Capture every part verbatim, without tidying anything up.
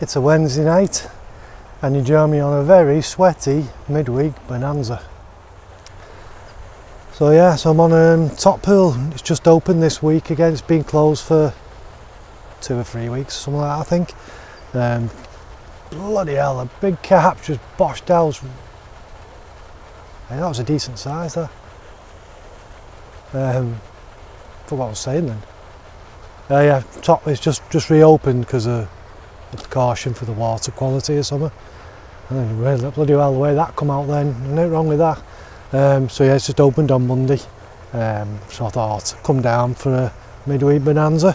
It's a Wednesday night and you join me on a very sweaty midweek bonanza. So yeah, so I'm on um, Top Pool. It's just opened this week again. It's been closed for two or three weeks, something like that, I think. Um, bloody hell, a big carp just boshed out. Hey, that was a decent size, that. Um, for what I was saying then. Uh, yeah, Top is just, just reopened because of the precaution for the water quality or something. And then really, bloody well the way that come out then, nothing wrong with that. Um, so yeah, it's just opened on Monday. Um, so I thought I'd come down for a midweek bonanza.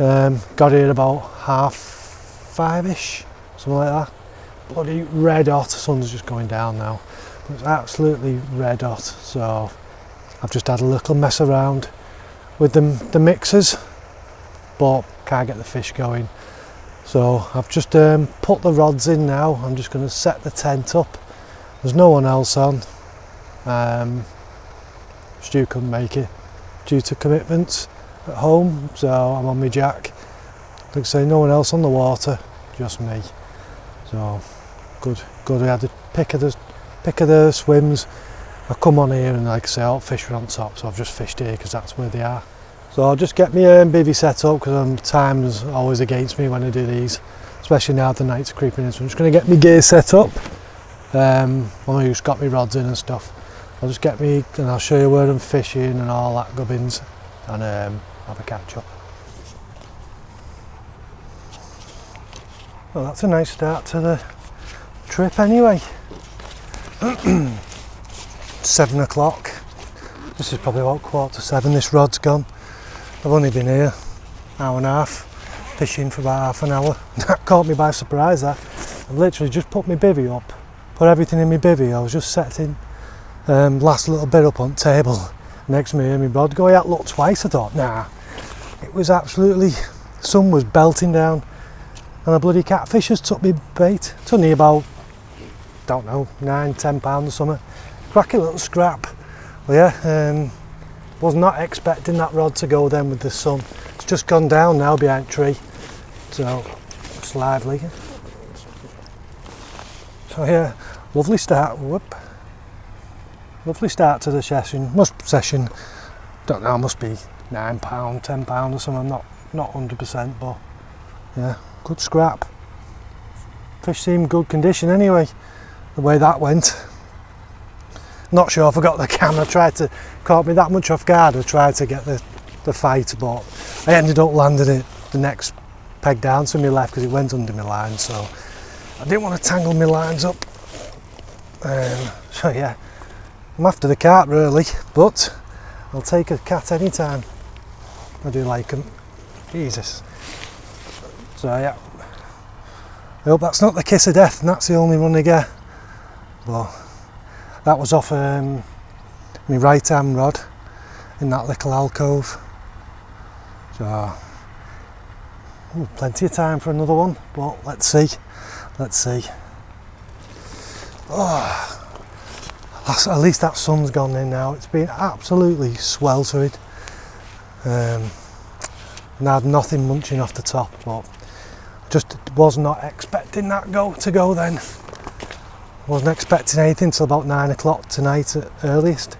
Um, got here about half five-ish, something like that. Bloody red hot, sun's just going down now. It's absolutely red hot, so I've just had a little mess around with the, the mixers, but can't get the fish going. So I've just um, put the rods in now. I'm just going to set the tent up. There's no one else on. Um, Stu couldn't make it due to commitments at home, so I'm on my jack. Like I say, no one else on the water, just me. So good, good. I had the pick of the pick of the swims. I come on here and like I say, all fish are on top, so I've just fished here because that's where they are. So I'll just get my um, bivvy set up because time is always against me when I do these, especially now the night's creeping in. So I'm just going to get my gear set up. Um, I've just got my rods in and stuff. I'll just get me and I'll show you where I'm fishing and all that gubbins, and um, have a catch up. Well, that's a nice start to the trip anyway. Seven o'clock. This is probably about quarter to seven. This rod's gone. I've only been here hour and a half, fishing for about half an hour. That caught me by surprise. That I literally just put my bivvy up, put everything in my bivvy. I was just setting um, last little bit up on the table next to me, and my rod go. I looked twice. I thought, nah. It was absolutely. Sun was belting down, and a bloody catfish has took me bait. It's only about, don't know, nine, ten pounds or something. Cracky little scrap. Well, yeah, um, was not expecting that rod to go then with the sun. It's just gone down now behind the tree, so it's lively. So yeah, lovely start. Whoop. Lovely start to the session. Must session. Don't know. Must be nine pound, ten pound or something. I'm not not hundred percent, but yeah, good scrap. Fish seemed good condition anyway. The way that went. Not sure if I got the camera, tried to caught me that much off guard. I tried to get the, the fight, but I ended up landing it the next peg down to my left because it went under my line, so I didn't want to tangle my lines up. Um, so yeah, I'm after the carp really, but I'll take a cat anytime. I do like them. Jesus. So yeah, I hope that's not the kiss of death and that's the only run I get. But that was off um, my right hand rod in that little alcove. So, ooh, plenty of time for another one, but let's see, let's see. Oh, that's, at least that sun's gone in now. It's been absolutely sweltering. Um, and I had nothing munching off the top, but just was not expecting that go to go then. Wasn't expecting anything till about nine o'clock tonight at earliest.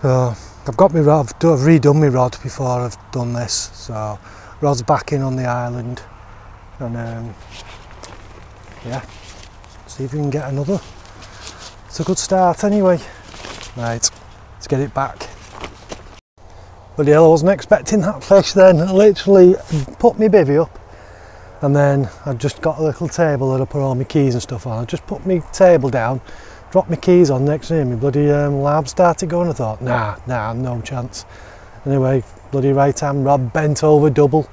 So I've got my rod, I've, do, I've redone my rod before I've done this. So rod's back in on the island, and um, yeah, see if we can get another. It's a good start anyway. Right, let's get it back. But yeah, I wasn't expecting that fish then. I literally put my bivvy up. And then I just got a little table that I put all my keys and stuff on. I just put my table down, dropped my keys on next to me, my bloody um, lab started going. I thought, nah, nah, no chance. Anyway, bloody right hand rod bent over double.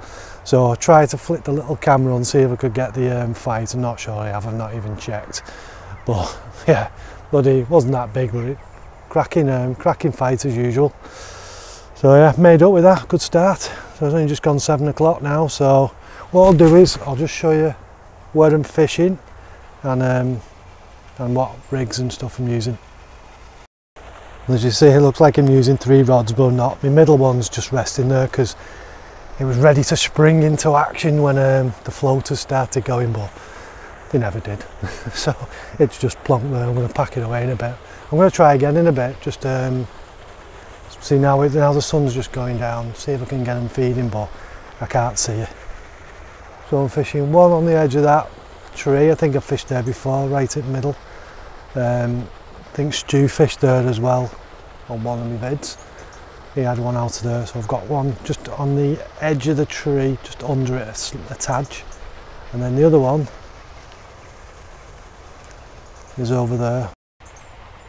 So I tried to flick the little camera on, see if I could get the um, fight. I'm not sure I have, I've not even checked. But yeah, bloody, wasn't that big, was it? Cracking, um, cracking fight as usual. So yeah, made up with that, good start. So it's only just gone seven o'clock now, so what I'll do is I'll just show you where I'm fishing and um, and what rigs and stuff I'm using. As you see, it looks like I'm using three rods, but I'm not. My middle one's just resting there because It was ready to spring into action when um, the floaters started going, but they never did. So it's just plonked there. I'm going to pack it away in a bit. I'm going to try again in a bit, just um, see now, it, now the sun's just going down, see if I can get them feeding, but I can't see it. So I'm fishing one on the edge of that tree. I think I fished there before, right in the middle. Um, I think Stu fished there as well on one of my vids. He had one out of there, so I've got one just on the edge of the tree, just under it, a tad. And then the other one is over there.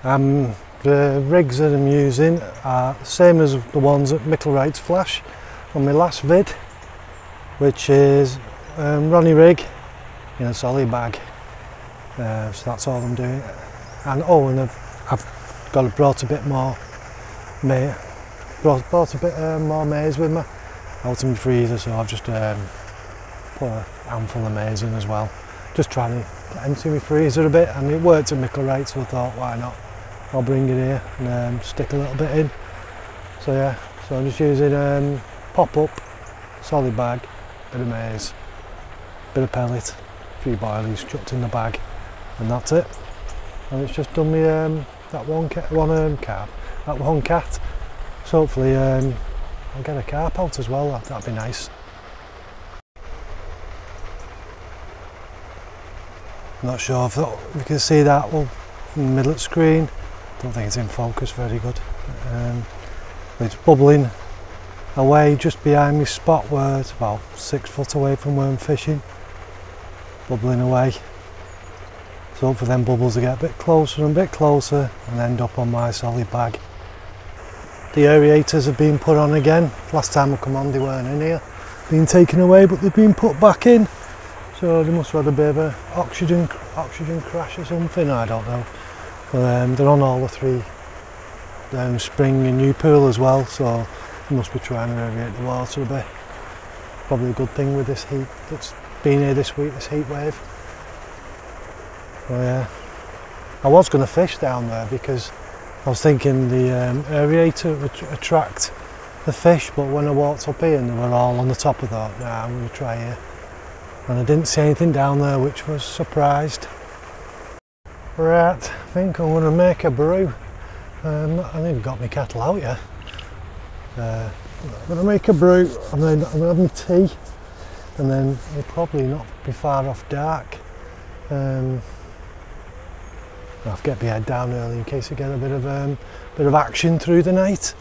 Um, the rigs that I'm using are same as the ones at Micklewright's Flash on my last vid, which is um, Ronnie Rig in a solid bag. Uh, so that's all I'm doing. And oh, and I've, I've got brought a bit more mate. Brought, brought a bit um, more maize with me out in the freezer, so I've just um, put a handful of maize in as well. Just trying to empty my freezer a bit, and it worked at Micklewrights, so I thought, why not? I'll bring it here and um, stick a little bit in. So yeah, so I'm just using um, pop-up, solid bag, bit of maize, bit of pellet, a few boilies chucked in the bag, and that's it. And it's just done me um, that one cat, one um, carp, that one cat. So hopefully um, I'll get a carp out as well, that'd, that'd be nice. I'm not sure if that, you can see that one in the middle of the screen. Don't think it's in focus very good. Um, it's bubbling away just behind my spot where it's about six foot away from where I'm fishing. Bubbling away. So hopefully them bubbles will get a bit closer and a bit closer and end up on my solid bag. The aerators have been put on again. Last time I come on they weren't in here. Been taken away, but they've been put back in. So they must have had a bit of an oxygen, oxygen crash or something, I don't know. But um, they're on all the three um, spring and new pool as well, so they must be trying to aerate the water a bit. Probably a good thing with this heat that's been here this week, this heat wave. Well, yeah. I was going to fish down there because I was thinking the um, aerator would attract the fish, but when I walked up here and they were all on the top of that, nah, I'm going to try here. And I didn't see anything down there, which was surprised. Right, I think I'm going to make a brew. Um, I haven't even got my kettle out yet. Uh, I'm going to make a brew, and then I'm going to have my tea, and then it'll probably not be far off dark. Um, I'll have to get my head down early in case I get a bit of um, bit of action through the night.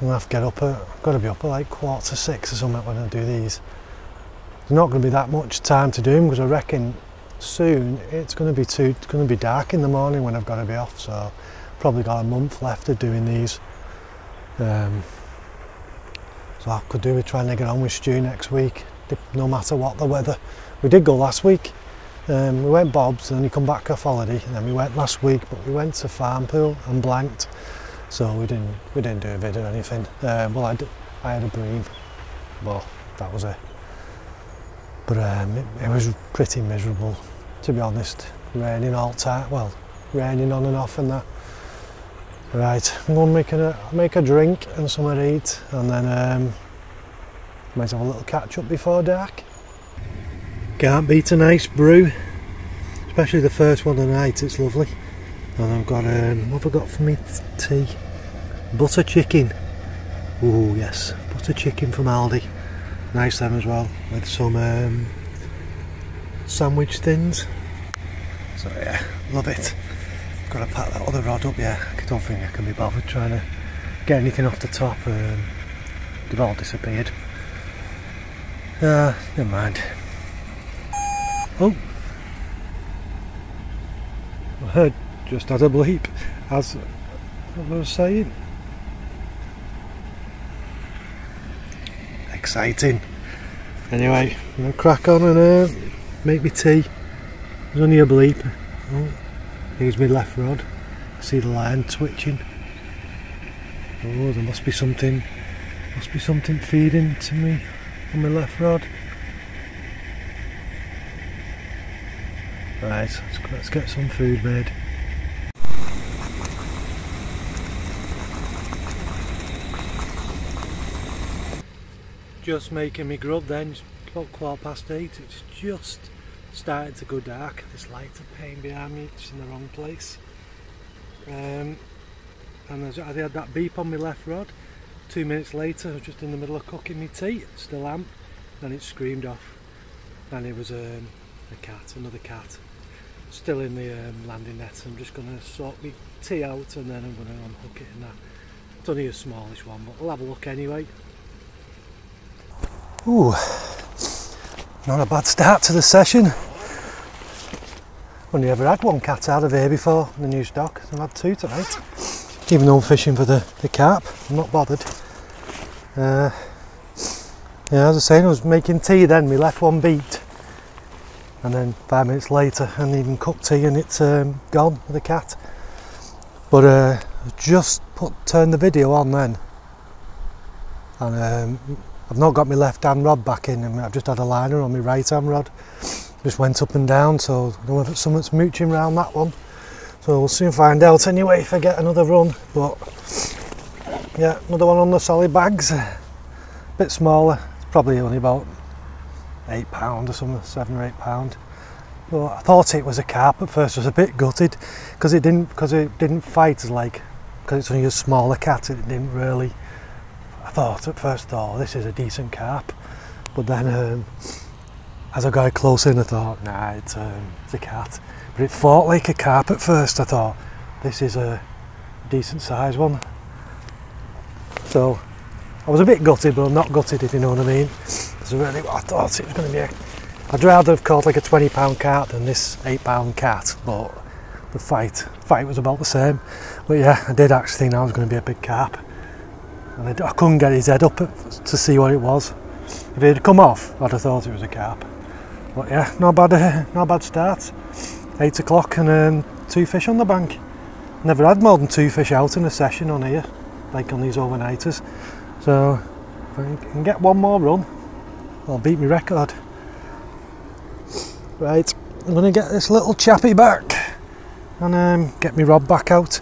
I'll have to get up. At, I've got to be up at like quarter to six or something when I do these. There's not going to be that much time to do them because I reckon soon it's going to be too it's going to be dark in the morning when I've got to be off. So probably got a month left of doing these. Um, so I could do with trying to get on with Stu next week, no matter what the weather. We did go last week. Um, we went Bob's and then he come back off holiday, and then we went last week, but we went to Farm Pool and blanked, so we didn't we didn't do a vid or anything. Um, well, I, did, I had a breathe, well that was it. But um, it, it was pretty miserable, to be honest. Raining all time, well, raining on and off and that. Right, I'm gonna make a make a drink and something to eat, and then um, might have a little catch up before dark. Can't beat a nice brew, especially the first one of the night, it's lovely. And I've got, um, what have I got for me tea? Butter chicken. Oh yes, butter chicken from Aldi. Nice them as well, with some um, sandwich thins. So yeah, love it. Got to pack that other rod up, yeah. I don't think I can be bothered trying to get anything off the top. Um, they've all disappeared. Uh, never mind. Oh, I heard just had a bleep, as I was saying. Exciting. Anyway, I'm going to crack on and uh, make me tea. There's only a bleep. Oh, here's my left rod. I see the line twitching. Oh, there must be something, must be something feeding to me on my left rod. Right, let's, let's get some food made. just making me grub then. It's about quarter past eight. It's just started to go dark. This lighter pane behind me, it's in the wrong place. Um, and I had that beep on my left rod. Two minutes later, I was just in the middle of cooking my tea, still am, and it screamed off. And it was um, a cat, another cat, still in the um, landing net. I'm just going to sort my tea out and then I'm going to unhook it and that. It's only a smallish one, but I'll have a look anyway. Ooh, not a bad start to the session. Only ever had one cat out of here before, the new stock. I've had two tonight. Even though I'm fishing for the, the carp, I'm not bothered. Uh, yeah, as I was saying, I was making tea then, my left one beeped. And then five minutes later, I hadn't even cooked tea and it's um, gone with the cat. But uh, I just put, turned the video on then. And um, I've not got my left hand rod back in, and I've just had a liner on my right hand rod. Just went up and down, so I don't know if someone's mooching around that one. So we'll soon find out anyway if I get another run, but yeah, another one on the solid bags. A bit smaller, it's probably only about eight pound or something, seven or eight pound. But I thought it was a carp at first. I was a bit gutted because it didn't because it didn't fight his leg, because it's only a smaller cat. It didn't really. I thought at first, oh, this is a decent carp, but then um, as I got close in, I thought, nah, it's, um, it's a cat. But it fought like a carp at first. I thought, this is a decent sized one. So I was a bit gutted, but I'm not gutted, if you know what I mean. Because really, I thought it was going to be a... I'd rather have caught like a twenty pound carp than this eight pound cat, but the fight fight was about the same. But yeah, I did actually think that was going to be a big carp. And I, I couldn't get his head up to see what it was. If it had come off, I'd have thought it was a carp. But yeah, not bad, uh, not bad start. Eight o'clock and um, two fish on the bank. Never had more than two fish out in a session on here, like on these overnighters. So if I can get one more run, I'll beat my record. Right, I'm gonna get this little chappy back and um, get my rod back out,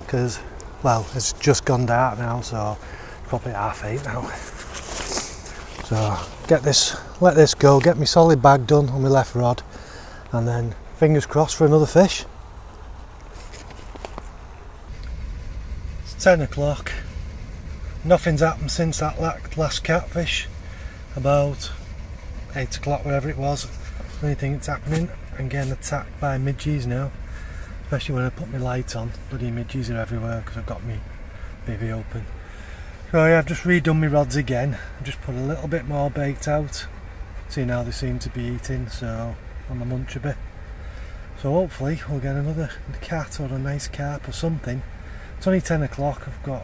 because well, it's just gone dark now, so it's probably half eight now. So get this, let this go, get my solid bag done on my left rod, and then fingers crossed for another fish. It's ten o'clock, nothing's happened since that last catfish, about eight o'clock, wherever it was. The only thing that's happening, I'm getting attacked by midgies now, especially when I put my light on. Bloody midgies are everywhere because I've got my bivvy open. So yeah, I've just redone my rods again. I've just put a little bit more bait out, seeing how they seem to be eating, so I'm a munch a bit. So hopefully we'll get another cat or a nice carp or something. It's only ten o'clock, I've got,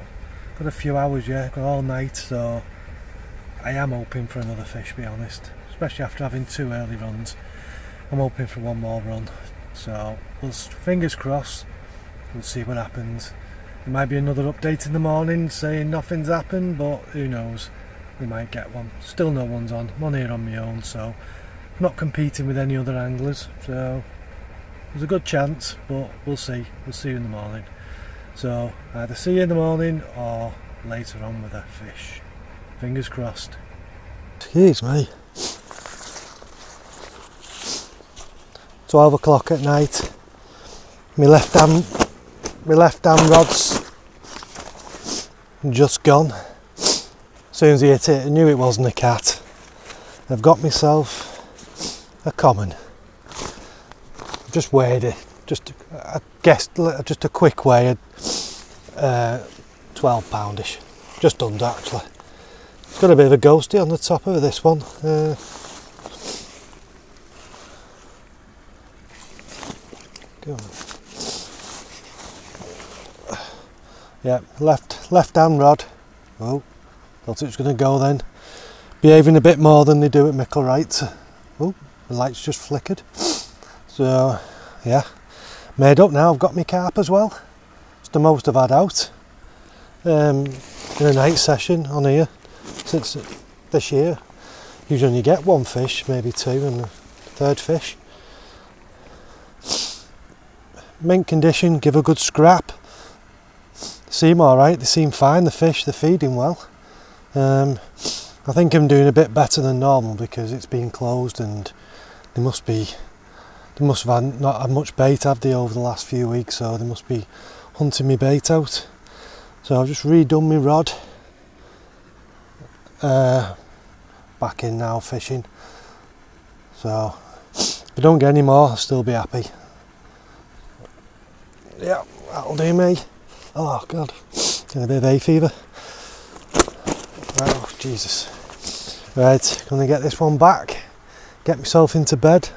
got a few hours yet, I've got all night, so I am hoping for another fish, to be honest. Especially after having two early runs, I'm hoping for one more run. So we'll, fingers crossed, we'll see what happens. There might be another update in the morning saying nothing's happened, but who knows, we might get one. Still no one's on, I'm on here on my own, so I'm not competing with any other anglers, so there's a good chance, but we'll see, we'll see you in the morning. So either see you in the morning or later on with a fish. Fingers crossed. Excuse me. twelve o'clock at night, my left hand, my left hand rod's just gone. As soon as he hit it, I knew it wasn't a cat. I've got myself a common. Just weighed it, just I guessed, just a quick weigh, uh, twelve poundish, just under actually. It's got a bit of a ghosty on the top of this one. Uh, go on. Yeah, left left hand rod. Oh, thought it was going to go then. Behaving a bit more than they do at Micklewrights. Oh, the light's just flickered. So, yeah, made up now. I've got my carp as well. It's the most I've had out um, in a night session on here since this year. Usually only get one fish, maybe two, and a third fish. Mint condition, give a good scrap. Seem all right. They seem fine. The fish, they're feeding well. Um, I think I'm doing a bit better than normal because it's been closed and they must be, they must have had, not had much bait, have they, over the last few weeks, so they must be hunting my bait out. So I've just redone my rod, uh, back in now fishing. So if I don't get any more, I'll still be happy. Yeah, that'll do me. Oh God, getting a bit of hay fever. Oh Jesus. Right, gonna get this one back, get myself into bed.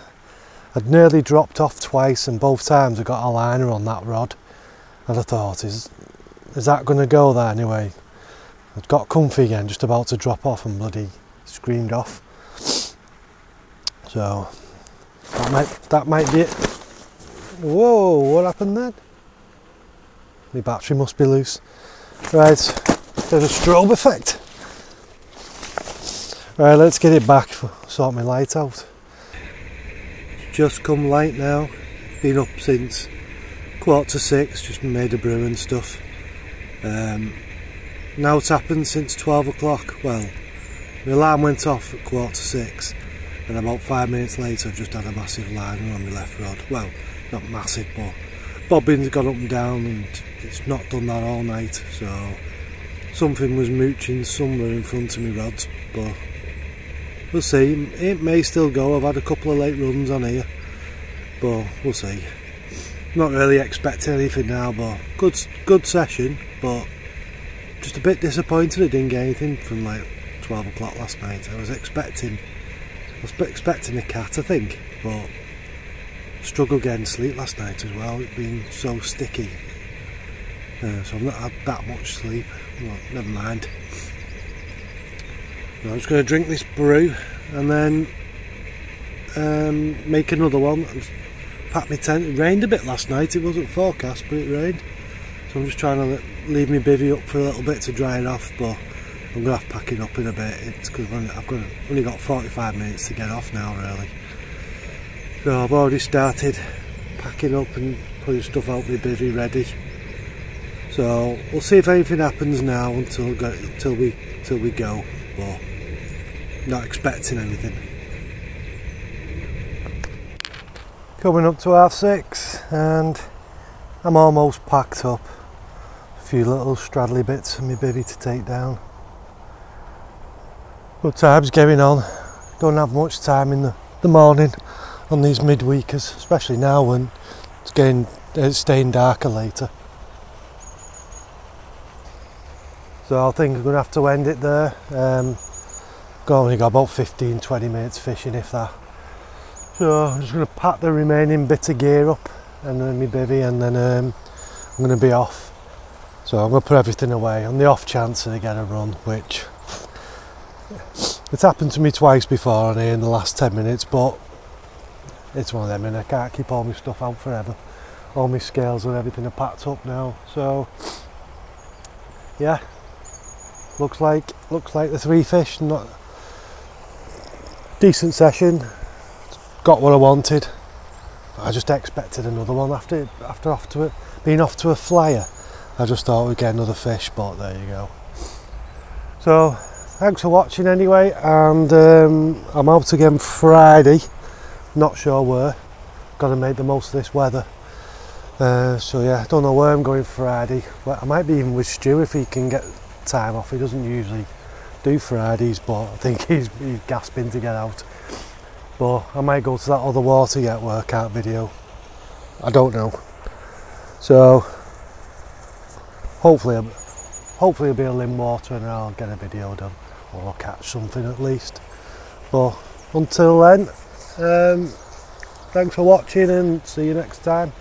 I'd nearly dropped off twice and both times I got a liner on that rod. And I thought, is, is that gonna go there anyway? I'd got comfy again, just about to drop off and bloody screamed off. So, that might, that might be it. Whoa, what happened then? My battery must be loose. Right, there's a strobe effect. Right, let's get it back, sort my light out. It's just come light now, been up since quarter to six, just made a brew and stuff. Um, now it's happened since twelve o'clock, well, the alarm went off at quarter to six. And about five minutes later I've just had a massive liner on my left rod. Well, not massive, but bobbin's gone up and down and it's not done that all night, so something was mooching somewhere in front of my rods, but we'll see. It may still go. I've had a couple of late runs on here, but we'll see. Not really expecting anything now, but good, good session, but just a bit disappointed I didn't get anything from like twelve o'clock last night. I was expecting I was expecting a cat, I think, but struggled getting sleep last night as well, it being so sticky. Uh, so I've not had that much sleep. Well, never mind. No, I'm just going to drink this brew and then um, make another one. Pack my tent. It rained a bit last night, it wasn't forecast, but it rained. So I'm just trying to leave my bivvy up for a little bit to dry it off, but I'm going to have to pack it up in a bit. It's because I've got, only got forty-five minutes to get off now, really. So I've already started packing up and putting stuff out my bivvy ready. So we'll see if anything happens now until go, till we till we go. But not expecting anything. Coming up to half six, and I'm almost packed up. A few little straddly bits for my bivvy to take down. Good times going on, don't have much time in the, the morning on these midweekers, especially now when it's getting it's staying darker later. So I think I'm going to have to end it there. Um, I've only got about fifteen to twenty minutes fishing, if that. So I'm just going to pack the remaining bit of gear up and then my bivvy, and then um, I'm going to be off. So I'm going to put everything away on the off chance that I get a run, which it's happened to me twice before on here in the last ten minutes, but it's one of them, and I can't keep all my stuff out forever. All my scales and everything are packed up now, so yeah, looks like looks like the three fish. Not decent session, got what I wanted. I just expected another one after after off to it being off to a flyer. I just thought we'd get another fish, but there you go. So thanks for watching anyway, and um, I'm out again Friday, not sure where. Got to make the most of this weather. Uh, so yeah, don't know where I'm going Friday. Well, I might be even with Stu if he can get time off. He doesn't usually do Fridays, but I think he's, he's gasping to get out. But I might go to that other water yet workout video. I don't know. So hopefully I'm, hopefully it'll be a limb water and I'll get a video done. Or I'll catch something at least. But until then, um, thanks for watching and see you next time.